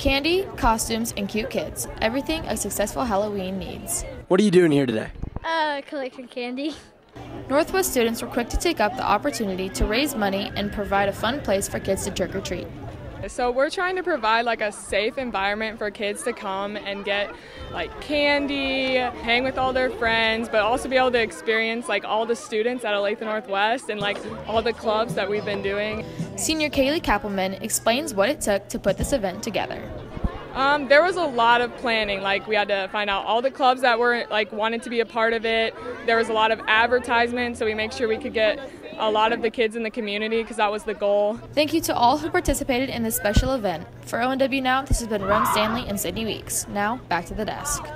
Candy, costumes, and cute kids. Everything a successful Halloween needs. What are you doing here today? Collecting candy. Northwest students were quick to take up the opportunity to raise money and provide a fun place for kids to trick-or-treat. So we're trying to provide like a safe environment for kids to come and get like candy, hang with all their friends, but also be able to experience like all the students at Olathe Northwest and like all the clubs that we've been doing. Senior Kaylee Kappelman explains what it took to put this event together. There was a lot of planning. Like, we had to find out all the clubs that were like wanted to be a part of it. There was a lot of advertisement, so we make sure we could get a lot of the kids in the community because that was the goal. Thank you to all who participated in this special event. For ONW Now, this has been Ron Stanley and Sydney Weeks. Now, back to the desk.